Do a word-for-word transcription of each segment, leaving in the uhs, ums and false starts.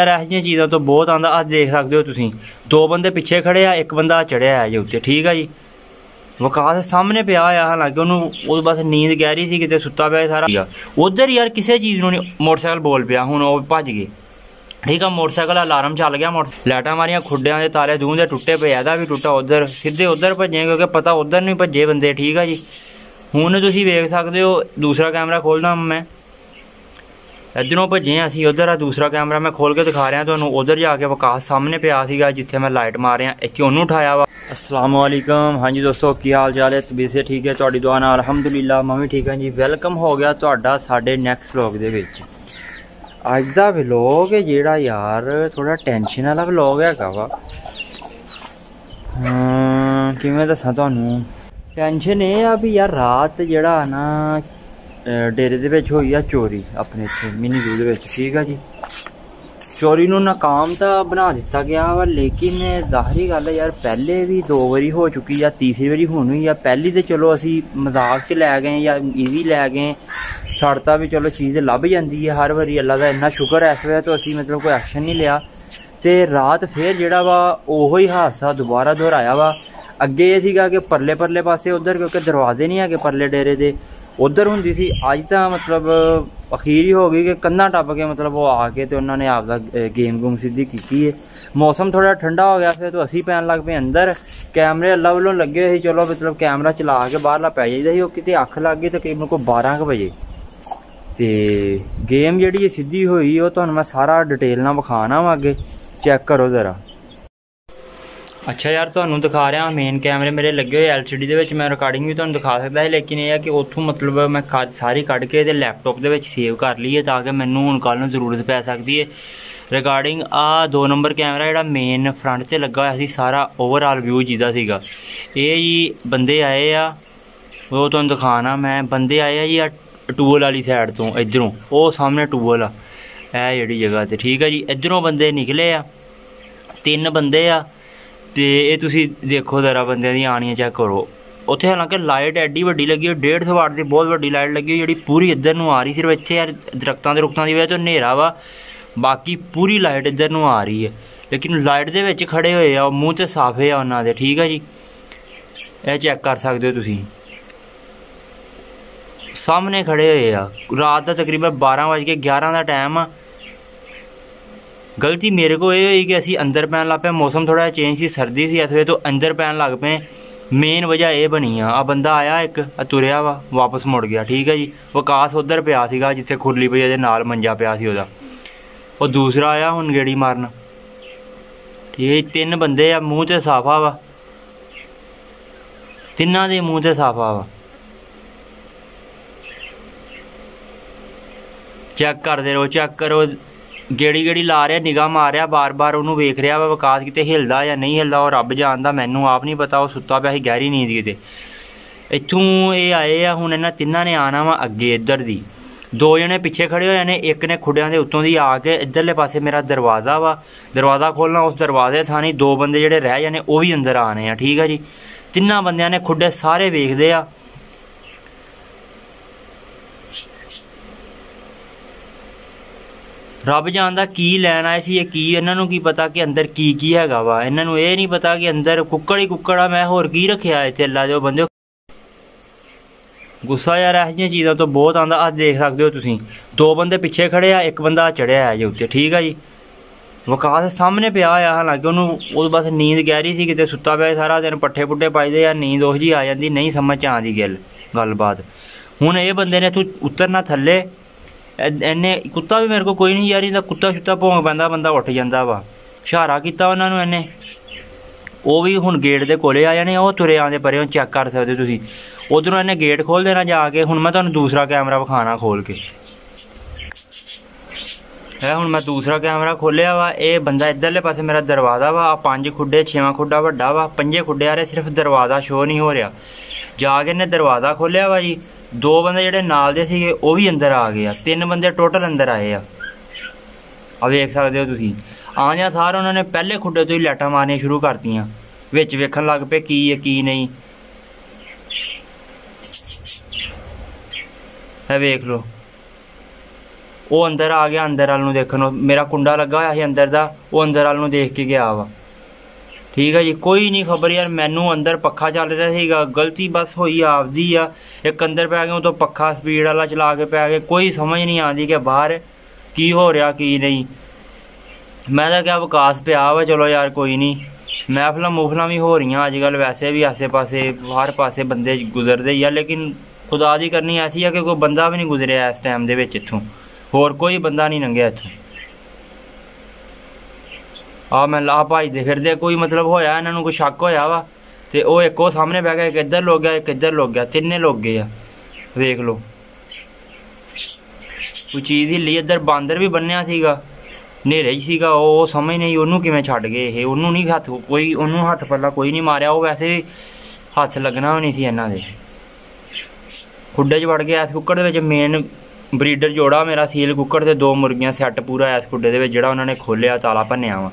यार ऐसी चीज़ों तो बहुत आंदा। अस देख सकते हो तुसीं दो बंदे पिछे खड़े आ, एक बंदा चढ़िया है जी उत्ते, ठीक है जी। वकास सामने पे आया, हालांकि उन्होंने बस नींद गहरी सी कितने सुता पे सारा उधर यार किसी चीज़ नूं नहीं। मोटरसाइकिल बोल पिया हुण ओह भज गए, ठीक है। मोटरसाइकिल अलार्म चल गया, मोटर लाइटा मारियां, खुड्डियां के तारे दूं दे टुटे पे, एहदा भी टुटा, उधर सीधे उधर भजे क्योंकि पता उधर नहीं भजे बंदे, ठीक है जी। हुण तुसीं वेख सकदे हो, दूसरा कैमरा खोलदा मैं, इधरों भजे असीं उधर। दूसरा कैमरा मैं खोल के दिखा रहा तुहानूं, उधर जाके वकास सामने पिया सीगा जिथे मैं लाइट मारियां, इक उन्नू उठाया वा। अस्सलाम वालेकुम, हाँ जी दोस्तों, की हाल चाल है? तबीयत से ठीक है, तुहाडी दुआ नाल अलहमदुलिल्लाह मैं भी ठीक हाँ जी। वेलकम हो गया तुहाडा साडे नैक्सट व्लॉग दे विच। अज दा व्लॉग है जिहड़ा यार थोड़ा टेंशन वाला व्लॉग हैगा वा, किवें दस्सां तुहानूं। टेंशन एह आ भी यार रात जिहड़ा ना डेरे दे विच होई आ चोरी अपने इत्थे मिनी जू दे विच, ठीक है जी। चोरी नूं नाकाम तो बना दिता गया वा, लेकिन जाहिर गल है यार पहले भी दो बारी हो चुकी है, तीसरी बारी हुण हुई है। पहली तो चलो असी मजाक च लै गए या इजी लै गए, छड़ता भी चलो चीज़ लभ जांदी है हर बारी, अल्लाह दा इन्ना शुक्र है। इस वजह तो असी मतलब कोई एक्शन नहीं लिया, तो रात फिर जिहड़ा वा ओही हादसा दोबारा दोहराया वा। अगे यह सीगा कि परले परले पासे उधर क्योंकि दरवाजे नहीं है परले डेरे दे, उधर हुंदी सी। अज तो मतलब अखीर ही हो गई कि कंधा टप के मतलब वो आके तो उन्होंने आपका गेम गूम सीधी की है। मौसम थोड़ा ठंडा हो गया फिर तो असी पैन लग पे अंदर, कैमरे अल्लाह वालों लगे हुए, चलो मतलब कैमरा चला के बाहरला पै जाइए ही। कितने अख लग गई तकरीबन को बारह बजे, तो गेम जी सीधी हुई वो तो मैं सारा डिटेल ना विखाना वा, अगे चैक करो जरा। अच्छा यार तुहानूं दिखा रहा मेन कैमरे मेरे लगे हुए एल सी डी के, मैं रिकॉर्डिंग भी तुहानूं दिखा सकता है, लेकिन यह है कि उतों मतलब मैं सारी कड़ के लैपटॉप के सेव कर ली है ताकि मैनूं हुण कल नूं जरूरत पै सकती है। रिकॉर्डिंग आ दो नंबर कैमरा जिहड़ा मेन फ्रंट से लगा हुआ सी, सारा ओवरऑल व्यू जिहदा सीगा। ये जी बंदे आए आ, वो तुहानूं दिखाना मैं, बंदे आए आ जी टूल वाली साइड तो, इधरों वो सामने टूल आ जिहड़ी जगह ते, ठीक है जी। इधरों बंदे निकले आ, तीन बंदे आ, तो ये तुम देखो जरा बंदे दी आनियां चैक करो। उत्थे हालांकि लाइट एड्डी वड्डी लगी हुई, डेढ़ सौ वाट की बहुत वड्डी लाइट लगी हुई जी, पूरी इधर नूं आ रही। सिर्फ इत्थे यार दरख्तों के रुखों की वजह तो हनेरा वा, बाकी पूरी लाइट इधर नूं आ रही है। लेकिन लाइट दे विच खड़े होए आ, मूँह ते साफे आ उन्हां दे, ठीक है जी। यह चैक कर सकते हो तुसीं, सामने खड़े होए आ। रात का तकरीबन बारह बज के ग्यारह का टाइम आ। गलती मेरे को ये हुई कि असी अंदर पैन लग पे, मौसम थोड़ा चेंज सी, सर्दी सी, इस वजह तो अंदर पैन लग पे। मेन वजह यह बनी आ, बंदा आया एक तुरया वा वापस मुड़ गया, ठीक है जी। वकास उधर पिया सीगा जिथे खुरली पई दे नाल मंजा पिया सी ओहदा, और दूसरा आया हुण गेड़ी मारन, ठीक है। तीन बंदे आ, मूँह ते साफा वा, तिन्हां दे मूँह ते साफा वा। चैक करदे रहो, चैक करो, गेड़ी गेड़ी ला रहा, निगाह मार रहा, बार बार उन्होंने वेख रहा वा वकास कितने हिलदा या नहीं हिलदा, और रब जानदा, मैनू आप नहीं पता। वह सुता पिया ही गहरी नींद किते। इत्थों ये आए आ हुण, इन्हां तिन्हां ने आना वा अगे इधर दी, दो जने पिछे खड़े होए ने, एक ने खुड्डियां दे उत्तों दी आके इधरले पासे मेरा दरवाज़ा वा, दरवाज़ा खोलना, उस दरवाजे थानी दो बंदे जिहड़े रह जाने वह भी अंदर आने आ, ठीक है जी। तिन्हां बंदियां ने खुड्डे सारे वेखदे आ, रब जानदा की लैन आए सी, ये की इन्हां नूं की पता कि अंदर की की हैगा वा। इन्हां नूं ये नहीं पता कि अंदर कुक्कड़ ही कुक्कड़ आ, मैं होर की रखिया इत्थे। अल्लाह दे बंदे गुस्सा यार ऐसी चीज़ों तो बहुत आंदा। अस देख सकते हो तुसीं दो बंदे पिछे खड़े आ, एक बंदा चढ़िया है जी उत्ते, ठीक है जी। वकास सामने पिया आ, हालांकि उन्होंने बस नींद गहरी सी कितने सुता पिया सारा दिन, पट्ठे पुट्ठे पाईदे या नींद उह जी आ जाती, नहीं समझ आँदी गल गल्लबात। हुण ये बंदे ने तू उतरना थल्ले, इन्ने कुत्ता भी मेरे को कोई नहीं यार, इहदा कुत्ता छुत्ता भौंक पैंदा बंदा उठ जांदा वा। इशारा कीता उन्हां नूं इन्ने, ओह भी हुण गेट दे कोले आ जाने, ओह तुरे आंदे परे, हुण चैक कर सकदे तुसीं। उधरों इन्ने गेट खोल देना जाके। हुण मैं तुहानूं दूसरा कैमरा विखाना खोल के, है हुण मैं दूसरा कैमरा खोलिया वा। ये बंदा इधरले पासे मेरा दरवाज़ा वा, पंज खुड्डे छेवां खुड्डा वड्डा वा, पंजे खुड्डे आ रहे, सिर्फ दरवाज़ा शो नहीं हो रहा। जाके इन्ने दरवाज़ा खोलिया वा जी, दो बंदे जिहड़े नाल दे सीगे ओह भी अंदर आ गए, तीन बंदे टोटल अंदर आए आ। वेख सकदे हो तुसीं, आंदियां सार उन्होंने पहले खुड्डे तो ही लाइटां मारनियां शुरू करतियां, विच वेखण लग पे की है की नहीं। है वेख लो, वो अंदर आ गया, अंदर वाल देखने मेरा कुंडा लगा होया सी अंदर का, वो अंदर वाल देख के गया वा। ठीक है जी, कोई नहीं खबर यार, मैनू अंदर पखा चल रहा सीगा, गलती बस हुई आपदी आ, एक अंदर पै गया तो पखा स्पीड वाला चला के पै गए, कोई समझ नहीं आती कि बाहर की हो रहा की नहीं। मैं तो क्या विकास पिया वा, चलो यार कोई नहीं, महफिल मुफल भी हो रही अजकल, वैसे भी आसे पासे हर पासे बंदे गुजरते ही आ, लेकिन खुदा दी करनी ऐसी है कि कोई बंदा भी नहीं गुजरिया इस टाइम दे विच, इत्थों होर कोई बंदा नहीं लंघिया इत्थों। आ मैं ला भजते फिरते कोई मतलब होया इन्हों कोई शक होया वा ते ओ एक वो सामने बह गया, एक इधर लुक गया, एक इधर लुक गया, तिन्ने लुक गए आ। देख लो कोई चीज़ हिली, इधर बांदर भी बन्निया सीगा, नेरे ही सीगा, वो समझ नहीं उन्होंने किवें छड्ड गए ये, उन्होंने नहीं हथ कोई उन्होंने हथ पल्ला कोई नहीं मारिया, वो वैसे भी हथ लगना भी नहीं सी इन्हां दे। खुड्डे च वड़ गया, इस कुक्कड़ मेन ब्रीडर जोड़ा मेरा सील कुक्कड़ से दो मुर्गियां सैट पूरा इस खुड्डे जो उन्होंने खोलिया ताला भन्निया वा।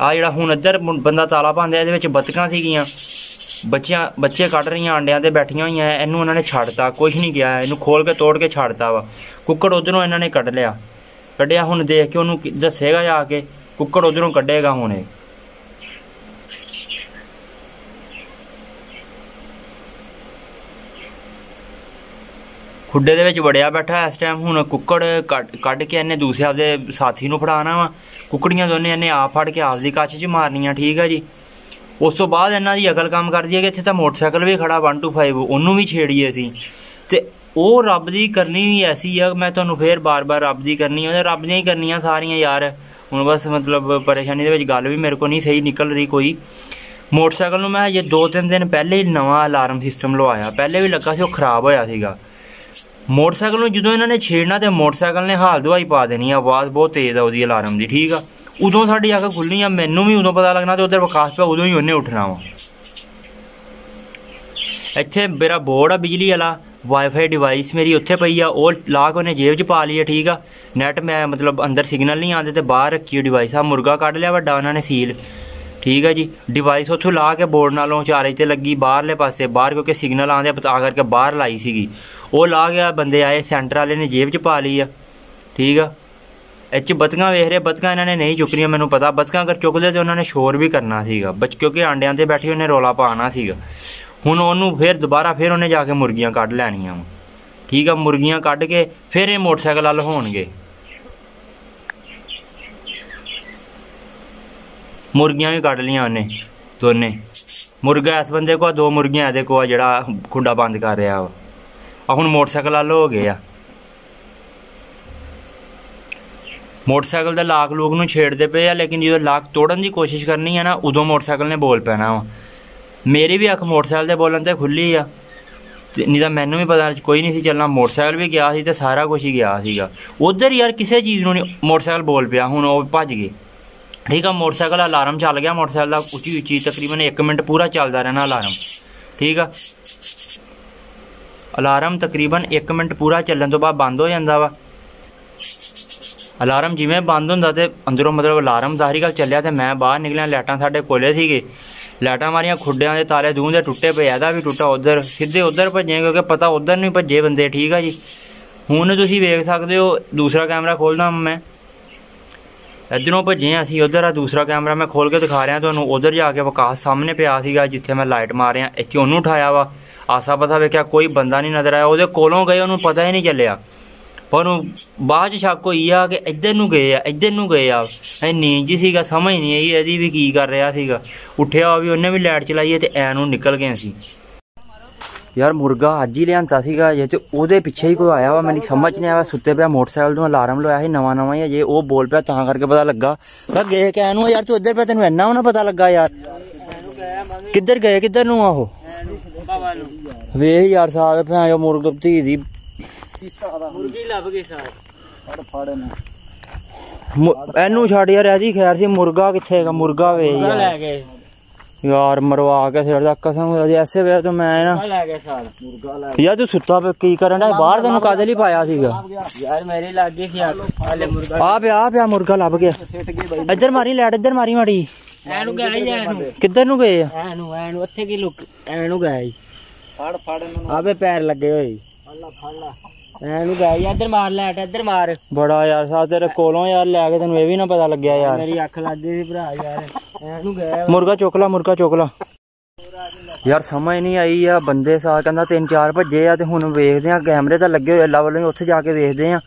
आ जड़ा हूँ इधर बंदा ताला भांदा ये बतकां सीगियां, बच्चियां बच्चे कट रही अंडियां ते बैठियां हुई, इनू उन्होंने छड्डता, कुछ नहीं किया, इनू खोल के तोड़ के छड्डता वा। कुक्कड़ उधरों इन्होंने कट लिया, कटिया हूँ देख के उन्होंने दसेगा जाके, कुक्कड़ उधरों कटेगा हूँ। खुड्डे दे विच वड़िया बैठा इस टाइम, हुण कुक्कड़ कट कट के इन्हें दूसरे आपके साथी नूं फड़ाना वा, कुकड़ियां दोने इन्हें आप फड़ के आपकी कच्छ च मारनियां। ठीक है जी, उस तो बाद इन्हां दी अकल काम करदी है कि इत्थे तां मोटरसाइकिल भी खड़ा वन टू फाइव उन्नू भी छेड़िए सी ते ओह रब दी करनी भी ऐसी है, मैं तुहानूं फिर बार बार रब दी करनी है, रब ने ही करनियां सारियां यार। हुण बस मतलब परेशानी दे विच गल भी मेरे को नहीं सही निकल रही कोई। मोटरसाइकिल नूं मैं अजे दो तीन दिन पहले ही नवां अलार्म सिस्टम लवाया, पहले भी लग्गा सी ओह खराब होया सीगा। मोटरसाइकिल में जो इन्होंने छेड़ना तो मोटरसाइकिल ने हाल दवाई पा देनी, आवाज़ बहुत तेज़ है वो अलार्म की। ठीक है, उदों साड़ी अख खुलनी है, मैनू भी उदों पता लगना, तो उधर विकास पे उदों ही उन्हें उठना वा। इत्थे मेरा बोर्ड आ बिजली वाला, वाईफाई डिवाइस मेरी उत्थे पई आ, ओह ला के उन्हें जेब च पा ली है। ठीक है, नैट मैं मतलब अंदर सिग्नल नहीं आते तो बाहर रखी डिवाइस आ, मुर्गा कढ़ लिया वड्डा उन्होंने सील। ठीक है जी, डिवाइस उत्थों ला के बोर्ड नालों चार्ज ते लगी बाहरले पासे, बाहर क्योंकि सिग्नल आते पता करके बाहर लाई सीगी, वह ला गया बंदे आए सेंटर वाले ने जेब च पा ली है। ठीक है, इस बतकां वेख रहे, बतकां इन्होंने नहीं चुकनियां, मैनू पता बतकां अगर चुकदे तो उन्होंने शोर भी करना सीगा, बच क्योंकि आंडियां ते बैठी उन्हें रौला पाना सीगा। हुण उन्होंने फिर दोबारा फिर उन्हें जाके मुर्गियां कढ़ लैनियां। ठीक है, मुर्गियां कढ़ के फिर ये मोटरसाइकिल वाल होणगे, मुर्गियां भी कढ़ लिया उन्हें दोने। मुर्गा इस बंदे को, दो मुर्गियां इहदे को जिहड़ा खुंडा बंद कर रहा वा। हुण मोटरसाइकिल वाल हो गए आ, मोटरसाइकिल का लाक लूक नूं छेड़ते पे आ, लेकिन जो लाक तोड़न की कोशिश करनी है ना उदों मोटरसाइकिल ने बोल पैना वा। मेरी भी अख मोटरसाइकिल के बोलन से खुली आ, नहीं तो मैनू भी पता कोई नहीं सी चलना, मोटरसाइकिल भी गया सी ते सारा कुछ ही गया सीगा उधर यार, किसी चीज़ नूं नहीं मोटरसाइकिल बोल पिया, हुण ओह भज गए। ठीक है, मोटरसाइकिल अलार्म चल गया, मोटरसाइकिल का उची उची तकरीबन एक मिनट पूरा चलता रहना अलार्म। ठीक है, अलार्म तकरीबन एक मिनट पूरा चलने तो बाद बंद हो जाता वा। अलार्म जिमें बंद होता तो अंदरों मतलब अलार्म सारी गल चलिया तो मैं बाहर निकलिया, लाइटा साढ़े कोले सीगे, लाइटा मारियां, खुड्डियां दे ताले दूं दे टुटे पे, एहदा भी टुटा, उधर सीधे उधर भजे क्योंकि पता उधर नहीं भजे बंदे। ठीक है जी, हुण तुसीं वेख सकदे हो, दूसरा कैमरा खोलदा मैं, इधरों भजे असीं उधर आ, दूसरा कैमरा मैं खोल के दिखा रहा तुहानूं, उधर जाके विकास सामने पिया सीगा जिथे मैं लाइट मारिया, इत्थे उहनूं उठाया वा, आसा पता वेख्या कोई बंदा नहीं नज़र आया, वो कोलों गए उन्होंने पता ही नहीं चलिया, पर बाद शक होई आ कि इधर नूं गए आ, इधर नूं गए आ, नींद जी सीगा, समझ नहीं आई यदि भी की कर रहा सीगा। उठ्या भी उन्हें भी लाइट चलाई है तो ऐनूं निकल गए सी यार। मुर्गा अज ही लियांदा सीगा जे ते ओहदे पिछे ही कोई आया वा, मैनूं समझ नहीं आया, सुत्ते पिया मोटरसाइकिल नूं अलार्म लाया सी नवां नवां ही है जे, ओह बोल पिया तां करके पता लग्गा पर गए कैनूं यार, तूं इधर पिया तैनूं इन्ना ना पता लग्गा यार, किधर गए किधर नूं आ ओह वे यार साहब, भैं जो मुर्ग धी दी मुर्गी लभ गई साहब, फाड़े ने एनू छड़ यार, एदी खैर सी, मुर्गा किथे गा, मुर्गा वे यार यार मरवा के सिर दा, कसम खुदा दी ऐसे वे तो मैं ना ले गए साहब, मुर्गा ले यार, तू सुत्ता पे की करन दा बाहर, तन्नू कादे लई पाया सीगा यार, मेरी लग गई सी आले, मुर्गा आ पे आ पे मुर्गा लभ गया, इधर मारी लाइट, इधर मारी माड़ी, एनू गए एनू किधर नू गए एनू एनू उत्थे की लुक, एनू गए फड़ फड़ इन्हां नू आवे पैर लगे होए, फड़ ला फड़ ला इधर मार लाइट, इधर मार बड़ा यार साहब तेरे कोलों यार लैके तैनू ये भी ना पता लग गया यार। मेरी अख लग गई भरा यार। मुर्गा चुक ला, मुर्गा चुक ला यार। समझ नहीं आई यार बंदे साथ कहना तीन चार भजे आ ते हुन वेखदे आ कैमरे ते लगे होए लवल उत्थे जाके वेखदे आ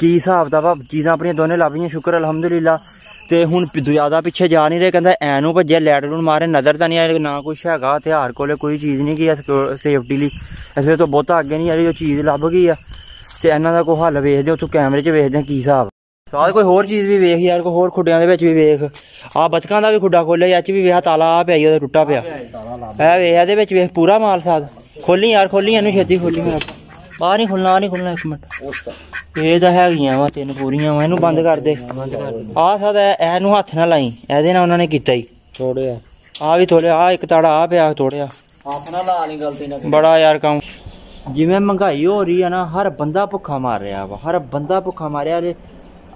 की हिसाब दा चीज़ां अपनी दोने लाभियां शुक्र अलहमदुलिल्लाह। ते हुन ज्यादा पिछे जा नहीं रहे कहंदा ऐनू भजे लैट लून मारे नज़र तां नहीं आई ना कुछ हैगा हथियार कोले कोई चीज़ नहीं गई सेफ्टी लई असें तो बहुत अग्गे नहीं आई जो चीज़ लभ गई आ ते इन्हां दा कोई हल वेखदे उत्थों कैमरे च वेखदे की हिसाब साथ कोई होर चीज़ भी वेख यार कोई होर खुड्डियां दे विच भी वेख आ बतकां दा भी खुड्डा खोले अच भी वेख ताला आ पिया ओदा टुट्टा पिया ऐ वेख इहदे विच वेख पूरा माल साथ खोली यार खोली इहनूं छेती खोली मेरा बाहर नहीं खुलना नहीं खुलना एक मिनट ये तो है वा तीन पूरियां वा इहनूं बंद कर दे आ साथ इहनूं हत्थ ना लाई इहदे नाल उन्हां ने कीता ही थोड़े आ भी थोड़े आ इक ताड़ा आ पिया थोड़े हत्थ ना ला नहीं गलती ना बड़ा यार काम जिवें महंगाई हो रही है ना हर बंदा भुक्खा मार रहा वा हर बंदा भुक्खा मारिया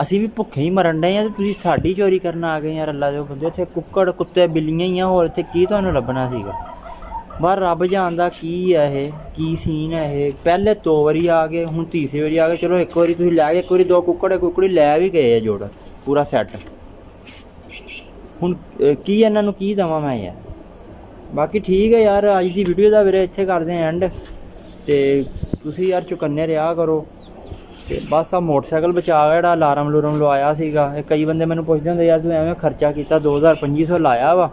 असी भी भुखे ही मरन डे हैं तुम साड़ी चोरी करना आ गए यार। अल्लाह दे बंदे इत्थे कुक्कड़ कुत्ते बिल्लियां ही होर इत्थे की तुहानू लभना सीगा बाहर रब जानदा की है ये की सीन है ये। पहले दो बारी आ गए हुण तीसरी बारी आ गए चलो एक बारी तुसीं लै गए एक बारी दो कुक्कड़ कुक्कड़ी लै भी गए जोड़ पूरा सैट हुण की इन्हां नू की दवां मैं यार। बाकी ठीक है यार अज दी वीडियो दा वीरे इत्थे करदे आं एंड ते तुसीं यार चुकन्ने रहा करो बस आ मोटरसाइकिल बचा जेड़ा अलार्म अलूरम लवाया सीगा। कई बंदे मैनूं पुछदे हुंदे यार तू एवें खर्चा कीता दो हज़ार पंजी सौ लाया वा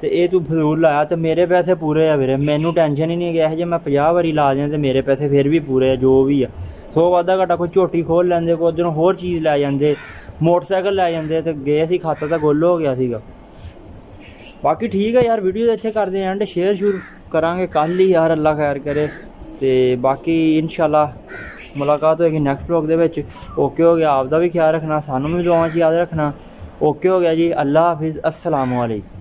ते ए तू फजूल लाया ते मेरे पैसे पूरे आ वीरे मैनूं टेंशन ही नहीं गया जे मैं पचास बारी ला दें ते मेरे पैसे फिर भी पूरे आ जो भी आ सौ वादा घाटा कोई झोटी खोल लैंदे कोई उधरों होर चीज़ लै जांदे मोटरसाइकिल लै जांदे ते गए सी खाता तां गुल हो गया सीगा। बाकी ठीक है यार वीडियो इत्थे करदे एंड शेयर शूर करांगे कल ही यार अल्लाह खैर करे ते बाकी इंशाअल्लाह मुलाकात होगी नैक्सट ब्लॉग दे विच। ओके हो गया आपका भी ख्याल रखना सानू भी दुआएं च याद रखना। ओके हो गया जी अल्लाह हाफिज़ अस्सलामु अलैकुम।